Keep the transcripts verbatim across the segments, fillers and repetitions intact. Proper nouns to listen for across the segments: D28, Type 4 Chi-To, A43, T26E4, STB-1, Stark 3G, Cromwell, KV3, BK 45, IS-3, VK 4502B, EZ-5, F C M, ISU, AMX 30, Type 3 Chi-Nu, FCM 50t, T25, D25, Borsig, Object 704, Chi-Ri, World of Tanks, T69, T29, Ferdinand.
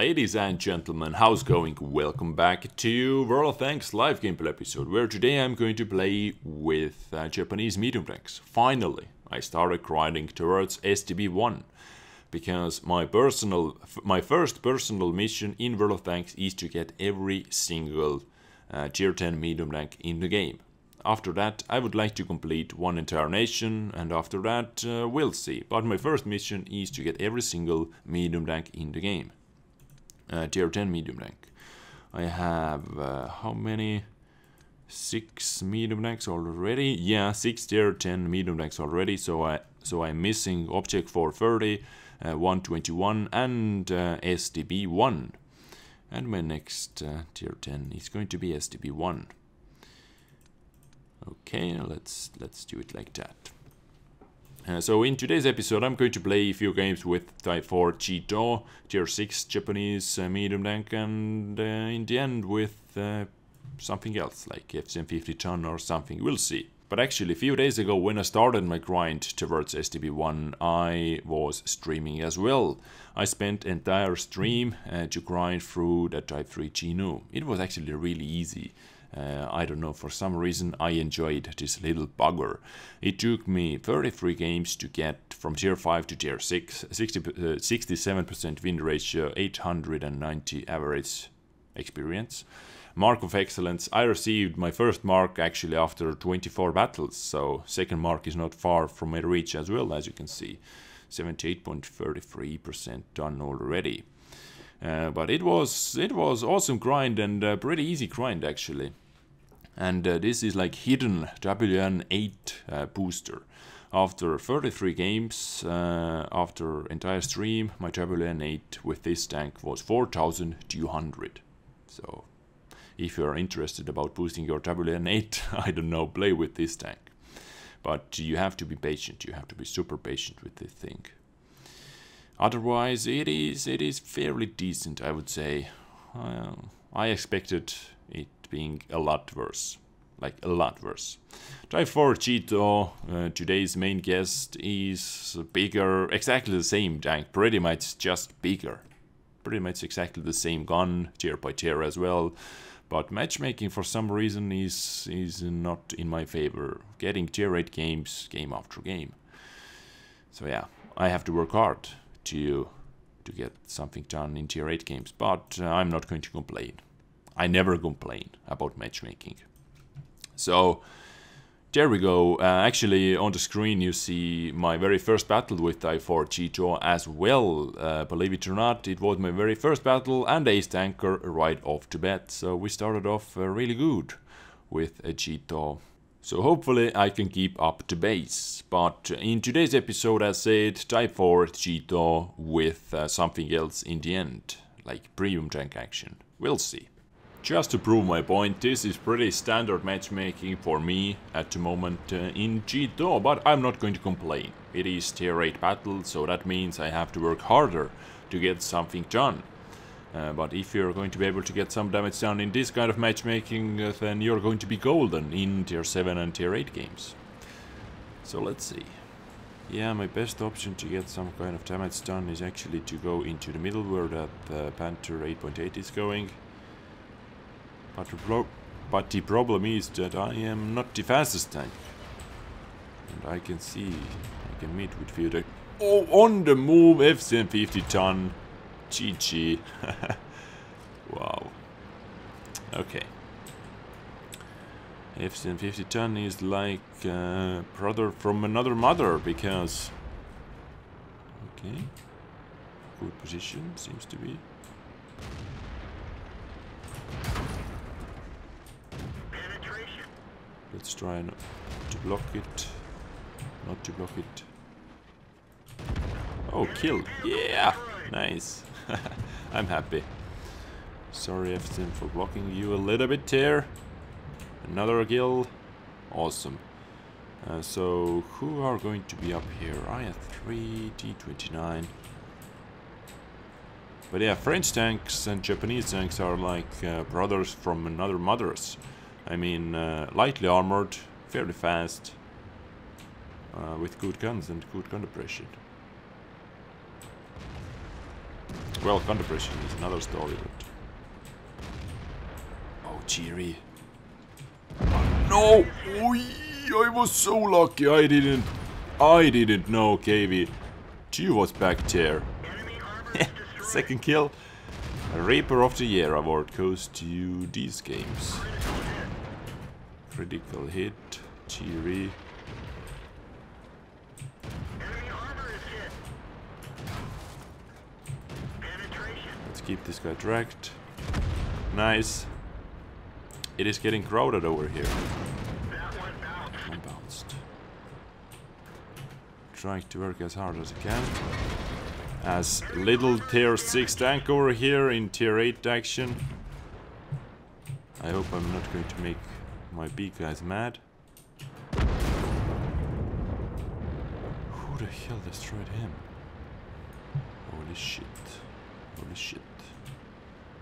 Ladies and gentlemen, how's going? Welcome back to World of Tanks live gameplay episode, where today I'm going to play with uh, Japanese medium tanks. Finally, I started grinding towards S T B one, because my personal, my first personal mission in World of Tanks is to get every single uh, tier ten medium tank in the game. After that, I would like to complete one entire nation, and after that, uh, we'll see. But my first mission is to get every single medium tank in the game. Uh, tier ten medium tank. I have uh, how many? Six medium tanks already. Yeah, six tier ten medium tanks already. So I so I'm missing Object four thirty, uh, one twenty-one, and uh, S T B one. And my next uh, tier ten is going to be S T B one. Okay, let's let's do it like that. Uh, so in today's episode, I'm going to play a few games with Type four Chi-To, Tier six Japanese uh, medium tank, and uh, in the end with uh, something else, like F C M fifty ton or something, we'll see. But actually, a few days ago, when I started my grind towards S T B one, I was streaming as well. I spent entire stream uh, to grind through the Type three Chi-Nu. It was actually really easy. Uh, I don't know, for some reason I enjoyed this little bugger. It took me thirty-three games to get from tier five to tier six, sixty-seven percent win ratio, eight hundred ninety average experience. Mark of excellence, I received my first mark actually after twenty-four battles, so second mark is not far from my reach as well, as you can see. seventy-eight point three three percent done already. Uh, but it was it was awesome grind, and uh, pretty easy grind actually. And uh, this is like hidden W N eight uh, booster. After thirty-three games, uh, after entire stream, my W N eight with this tank was four thousand two hundred. So if you are interested about boosting your W N eight, I don't know, play with this tank. But you have to be patient, you have to be super patient with this thing. Otherwise, it is it is fairly decent, I would say. Uh, I expected it being a lot worse, like a lot worse. Type four Chi-To, uh, today's main guest, is bigger, exactly the same tank, pretty much just bigger. Pretty much exactly the same gun, tier by tier as well. But matchmaking for some reason is is not in my favor. Getting tier eight games, game after game. So yeah, I have to work hard to to get something done in tier eight games, but uh, I'm not going to complain. I never complain about matchmaking. So there we go. Uh, actually, on the screen you see my very first battle with Type four Chi-To as well. Uh, believe it or not, it was my very first battle and ace tanker right off the bat. So we started off uh, really good with a Chi-To. So hopefully I can keep up the base, but in today's episode I said Type four Chi-To with uh, something else in the end, like premium tank action, we'll see. Just to prove my point, this is pretty standard matchmaking for me at the moment uh, in Chi-To, but I'm not going to complain. It is tier eight battle, so that means I have to work harder to get something done. Uh, but if you're going to be able to get some damage done in this kind of matchmaking, uh, then you're going to be golden in tier seven and tier eight games. So let's see. Yeah, my best option to get some kind of damage done is actually to go into the middle where that uh, Panther eight point eight is going. But the, pro but the problem is that I am not the fastest tank. And I can see, I can meet with few... Oh, on the move, F C M fifty ton. G G. Wow. Okay. F C M fifty ton is like a brother from another mother, because... Okay. Good position, seems to be. Penetration. Let's try not to block it. Not to block it. Oh, kill. Yeah! Nice. I'm happy. Sorry, F C M, for blocking you a little bit there. Another kill. Awesome. Uh, so, who are going to be up here? I S three, T twenty-nine. But yeah, French tanks and Japanese tanks are like uh, brothers from another mothers. I mean, uh, lightly armored, fairly fast, uh, with good guns and good gun depression. Well, counter-pressure is another story, but... Oh, Chi-Ri. No! Oy, I was so lucky, I didn't... I didn't know K V. Chi was back there. Second kill. A Reaper of the Year award goes to these games. Critical hit, Chi-Ri. Let's keep this guy tracked. Nice. It is getting crowded over here. I'm bounced. Trying to work as hard as I can. As little tier six tank over here in tier eight action. I hope I'm not going to make my B guys mad. Who the hell destroyed him? Holy shit. Holy shit.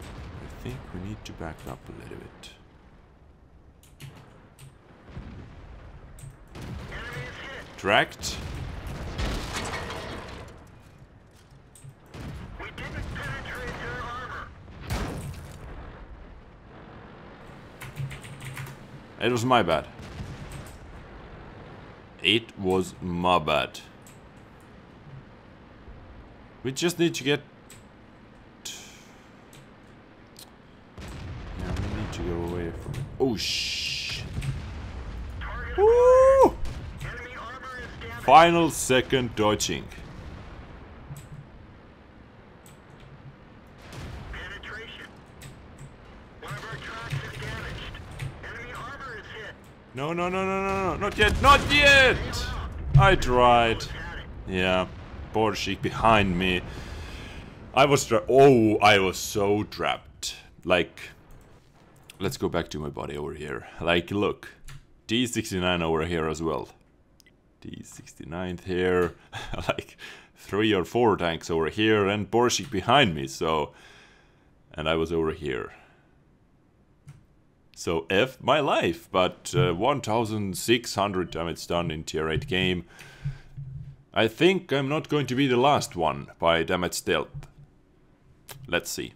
I think we need to back up a little bit. Tracked. It was my bad. It was my bad. We just need to get... Yeah, we need to go away from... Oh, shh. Woo! Final second dodging. No, no, no, no, no, no, not yet, not yet! I tried. Yeah, Borsig behind me. I was tra- Oh, I was so trapped. Like, let's go back to my body over here. Like, look. T sixty-nine over here as well. T sixty-nine here. Like, three or four tanks over here and Borsig behind me, so... And I was over here. So F my life, but uh, one thousand six hundred damage done in tier eight game. I think I'm not going to be the last one by damage stealth. Let's see.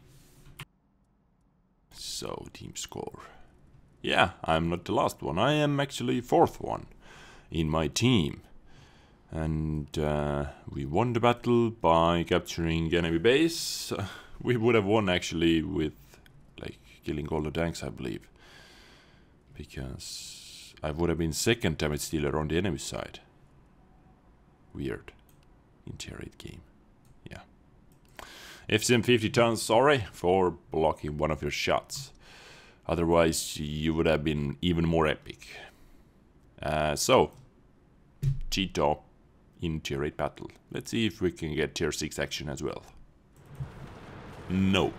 So, team score. Yeah, I'm not the last one. I am actually fourth one in my team. And uh, we won the battle by capturing enemy base. We would have won actually with like killing all the tanks, I believe. Because I would have been second damage stealer on the enemy side. Weird. In tier eight game. Yeah. F C M fifty tons, sorry, for blocking one of your shots. Otherwise, you would have been even more epic. Uh, so, Chi-To in tier eight battle. Let's see if we can get tier six action as well. Nope.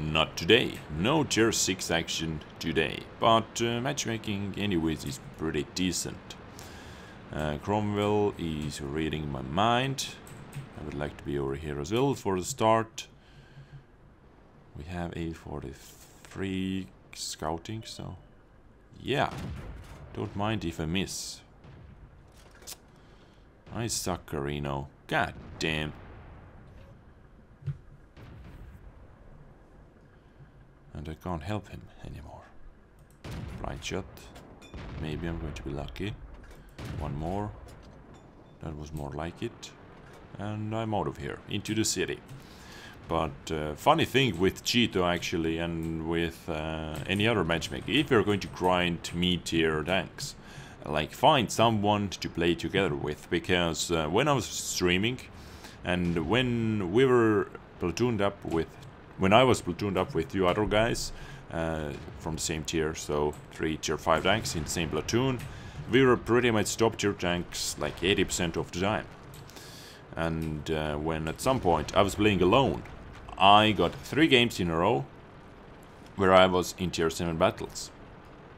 Not today. No tier six action today, but uh, matchmaking anyways is pretty decent. Uh, Cromwell is reading my mind. I would like to be over here as well for the start. We have A forty-three scouting, so yeah. Don't mind if I miss. I suck, Carino. God damn. And I can't help him anymore. Right shot. Maybe I'm going to be lucky. One more. That was more like it. And I'm out of here. Into the city. But uh, funny thing with Chi-To actually and with uh, any other matchmaker. If you're going to grind mid-tier tanks. Like find someone to play together with. Because uh, when I was streaming. And when we were platooned up with... When I was platooned up with two other guys uh, from the same tier, so three tier five tanks in the same platoon, we were pretty much top tier tanks like eighty percent of the time. And uh, when at some point I was playing alone, I got three games in a row where I was in tier seven battles.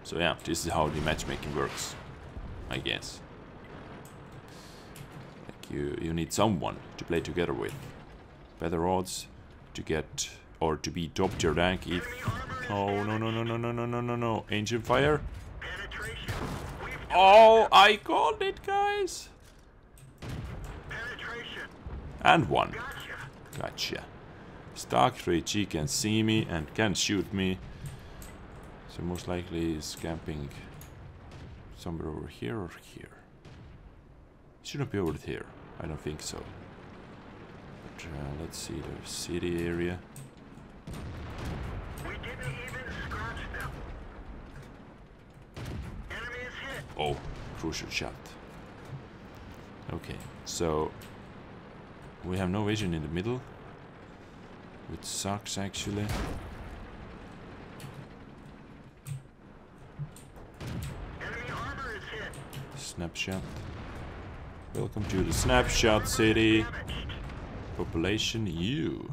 So yeah, this is how the matchmaking works, I guess. Like you, you need someone to play together with. Better odds to get... Or to be top tier rank if... Oh, no, no, no, no, no, no, no, no, no. Engine fire. Oh, I called it, guys. And one. Gotcha. Stark three G can see me and can shoot me. So most likely he's camping somewhere over here or here. Shouldn't be over here. I don't think so. But uh, let's see the city area. We didn't even scratch them. Enemy is hit. Oh, crucial shot. Okay, so we have no vision in the middle, which sucks actually. Enemy armor is hit. Snapshot. Welcome to the snapshot city. Population U.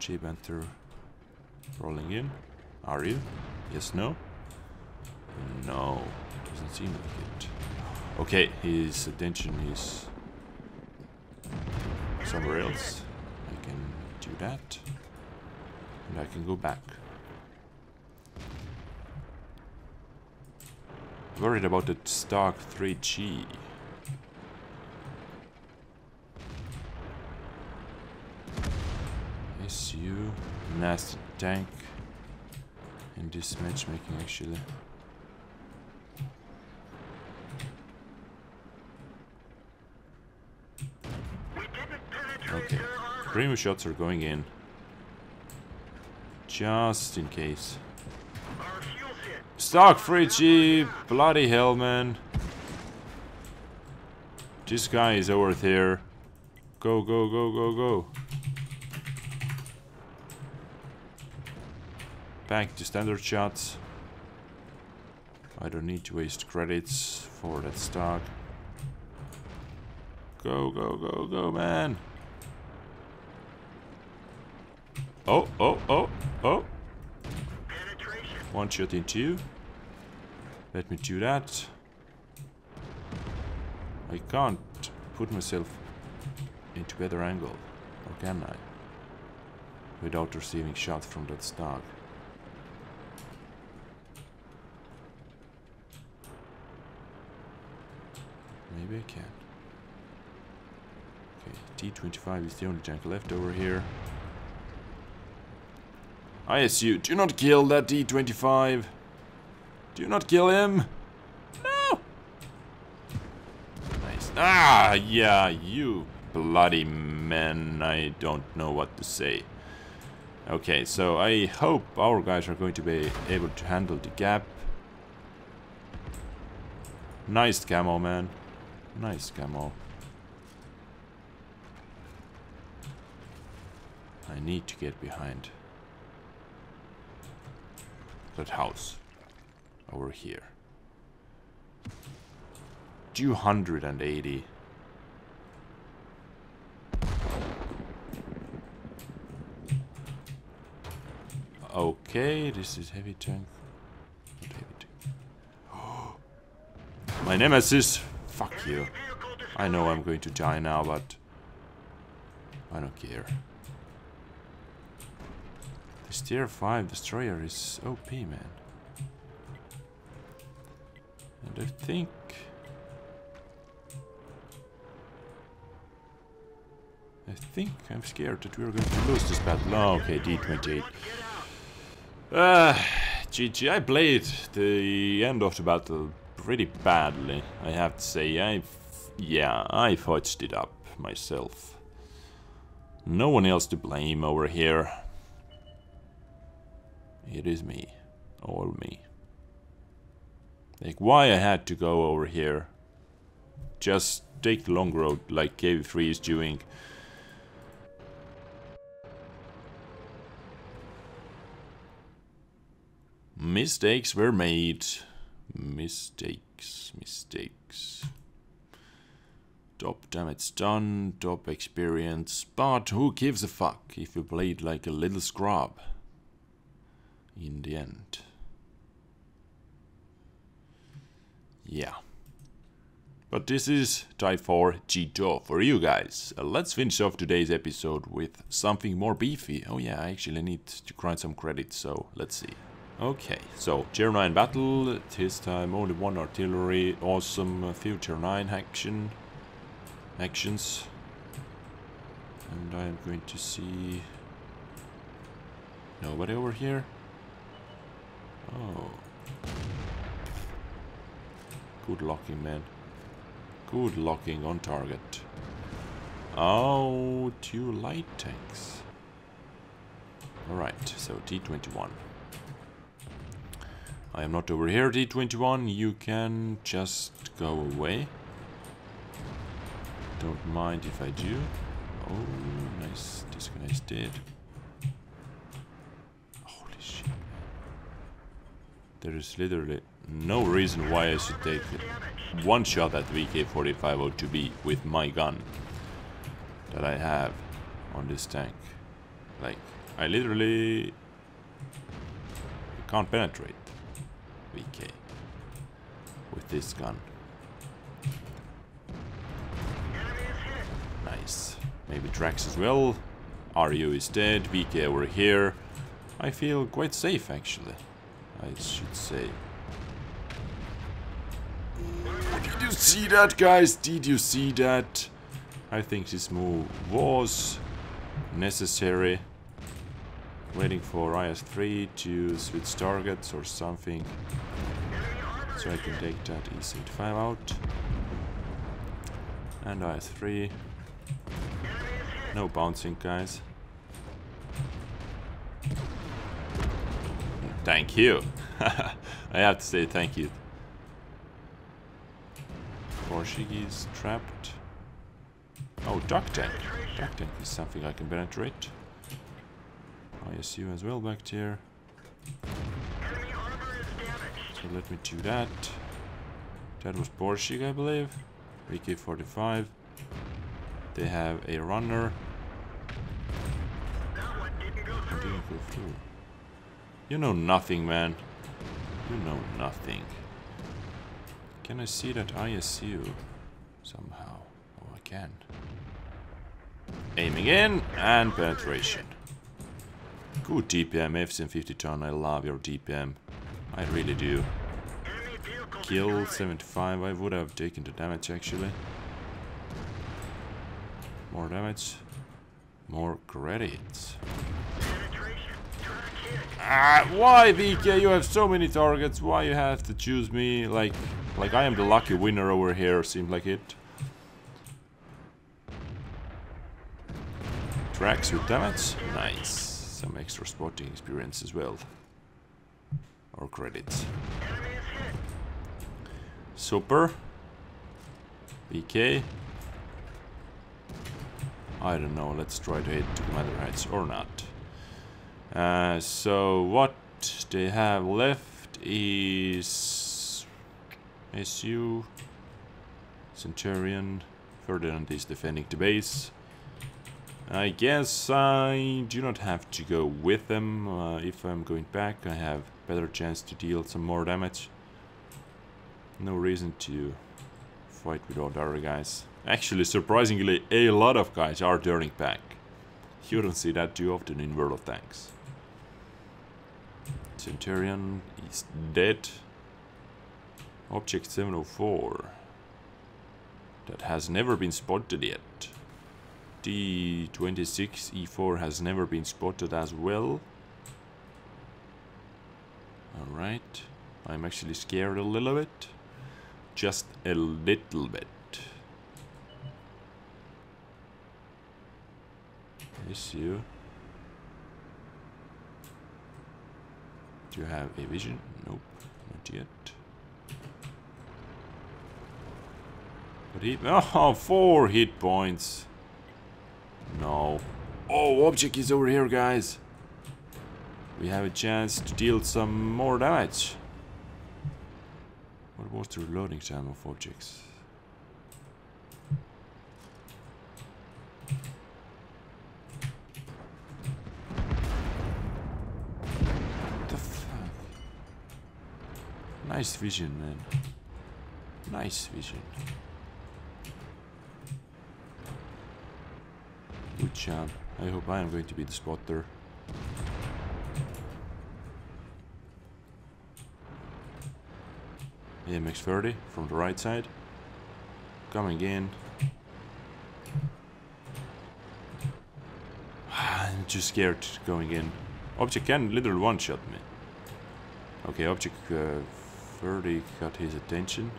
Cheap enter. Rolling in. Are you? Yes, no? No. Doesn't seem like it. Okay, his attention is somewhere else. I can do that. And I can go back. Worried about the Stark three G. S U, nasty tank in this matchmaking actually. Okay, premium shots are going in. Just in case. Stark three G, bloody hell, man. This guy is over there. Go, go, go, go, go. Back to standard shots. I don't need to waste credits for that stock. Go, go, go, go, man. Oh, oh, oh, oh. One shot into you. Let me do that. I can't put myself into better angle, or can I? Without receiving shots from that Stark. Maybe I can. Okay, T twenty-five is the only tank left over here. I S U, do not kill that D twenty-five. Do not kill him. No. Nice. Ah, yeah, you bloody man. I don't know what to say. Okay, so I hope our guys are going to be able to handle the gap. Nice camo, man. Nice camo. I need to get behind that house over here. Two hundred eighty. Okay, this is heavy tank. Not heavy tank. My nemesis. Fuck you. I know I'm going to die now, but I don't care. This tier five destroyer is O P, man. And I think I think I'm scared that we're going to lose this battle. Oh, okay, D twenty-eight. Ah, G G. I played the end of the battle pretty badly, I have to say. I yeah, I fudged it up myself. No one else to blame over here. It is me. All me. Like, why I had to go over here. Just take the long road like K V three is doing. Mistakes were made. Mistakes. Mistakes. Top damage done. Top experience. But who gives a fuck if you played like a little scrub? In the end. Yeah. But this is Type four Chi-To for you guys. Uh, let's finish off today's episode with something more beefy. Oh yeah, I actually need to grind some credits, so let's see. Okay, so tier nine battle. This time only one artillery. Awesome. A few tier nine action. Actions. and I am going to see nobody over here. Oh, good locking, man. Good locking on target. Oh, two light tanks. Alright, so T twenty-one. I am not over here, T twenty-one. You can just go away. Don't mind if I do. Oh, nice. Disconnect dead. Holy shit. There is literally no reason why I should take it. One shot at V K forty-five oh two B with my gun that I have on this tank. Like, I literally can't penetrate V K with this gun. Nice. Maybe Drax as well. R U is dead. V K over here. I feel quite safe, actually, I should say. Did you see that, guys? Did you see that? I think this move was necessary. Waiting for I S three to switch targets or something, so I can take that E Z five out. And I S three. No bouncing, guys. Thank you. I have to say thank you. Borsig is trapped. Oh, duck tank. Duck tank is something I can penetrate. I S U as well back there. So let me do that. That was Borsig, I believe. B K forty-five. They have a runner. I didn't go through. You know nothing, man. You know nothing. Can I see that I S U somehow? Oh, I can. Aiming in and penetration. Good D P M, F C M fifty ton, I love your D P M. I really do. Kill seventy-five, I would have taken the damage actually. More damage. More credits. Ah, why V K, you have so many targets, why you have to choose me? Like, like I am the lucky winner over here, seems like it. Tracks with damage, nice. Some extra spotting experience as well, or credits. Super. V K. I don't know. Let's try to hit to commander heights or not. Uh, so what they have left is S U, Centurion, Ferdinand is defending the base. I guess I do not have to go with them. Uh, if I'm going back, I have better chance to deal some more damage. No reason to fight with all the other guys. Actually, surprisingly, a lot of guys are turning back. You don't see that too often in World of Tanks. Centurion is dead. Object seven oh four. That has never been spotted yet. T twenty-six E four has never been spotted as well. Alright. I'm actually scared a little bit. Just a little bit. S U. Do you have a vision? Nope, not yet. But he... Oh, four hit points. No. Oh, object is over here, guys. We have a chance to deal some more damage. What was the reloading time of objects? What the fuck? Nice vision, man. Nice vision. Good job. I hope I am going to be the spotter. A M X thirty from the right side. Coming in. too scared going in. Object can literally one-shot me. Okay, Object uh, thirty got his attention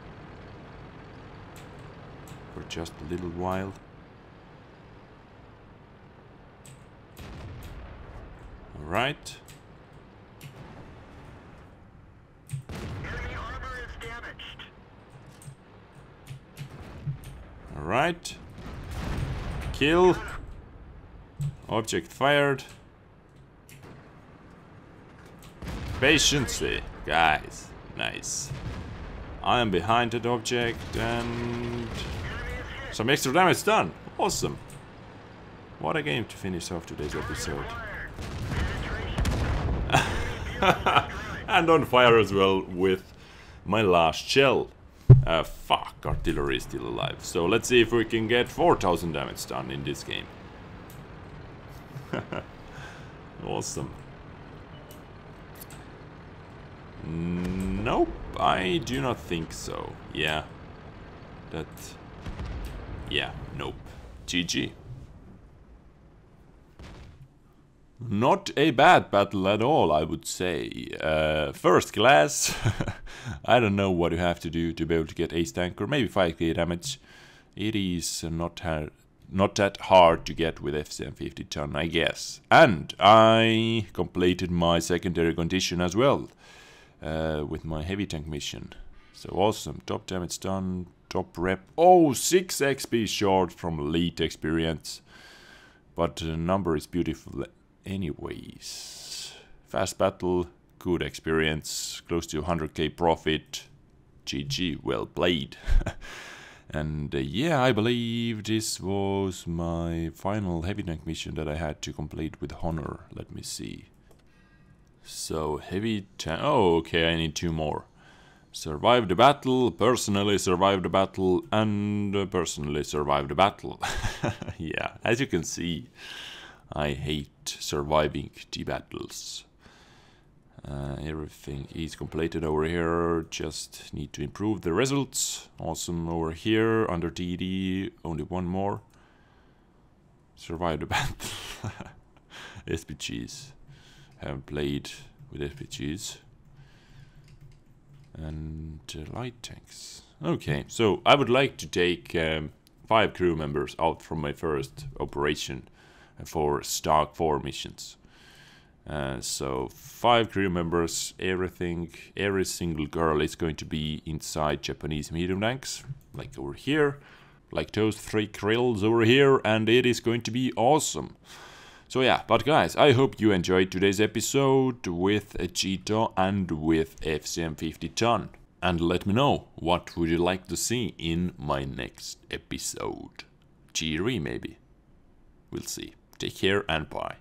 for just a little while. Alright. Enemy armor is damaged. Alright. Kill. Object fired. Patience, guys. Nice. I am behind that object and some extra damage done. Awesome. What a game to finish off today's episode. And on fire as well with my last shell. Uh, fuck, artillery is still alive. So let's see if we can get four thousand damage done in this game. Awesome. Nope, I do not think so. Yeah. That... Yeah, nope. G G. Not a bad battle at all, I would say. Uh, first class. I don't know what you have to do to be able to get ace tank or maybe five K damage. It is not hard. Not that hard to get with F C M fifty ton, I guess. And I completed my secondary condition as well uh, with my heavy tank mission. So awesome. Top damage done, top rep. Oh, six X P short from elite experience. But the number is beautiful anyways. Fast battle, good experience, close to one hundred K profit. G G, well played. And uh, yeah, I believe this was my final heavy tank mission that I had to complete with honor. Let me see. So heavy tank... Oh, okay, I need two more. Survive the battle, personally survive the battle, and uh, personally survive the battle. Yeah, as you can see, I hate surviving the battles. Uh, everything is completed over here, just need to improve the results. Awesome over here, under T D, only one more. Survive the battle. S P Gs. Haven't played with S P Gs. And uh, light tanks. Okay, so I would like to take um, five crew members out from my first operation for Stark four missions. Uh, so five crew members, everything, every single girl is going to be inside Japanese medium tanks, like over here, like those three krills over here, and it is going to be awesome. So yeah, but guys, I hope you enjoyed today's episode with Chi-To and with F C M fifty ton. And let me know, what would you like to see in my next episode? Chi-Ri maybe? We'll see. Take care and bye.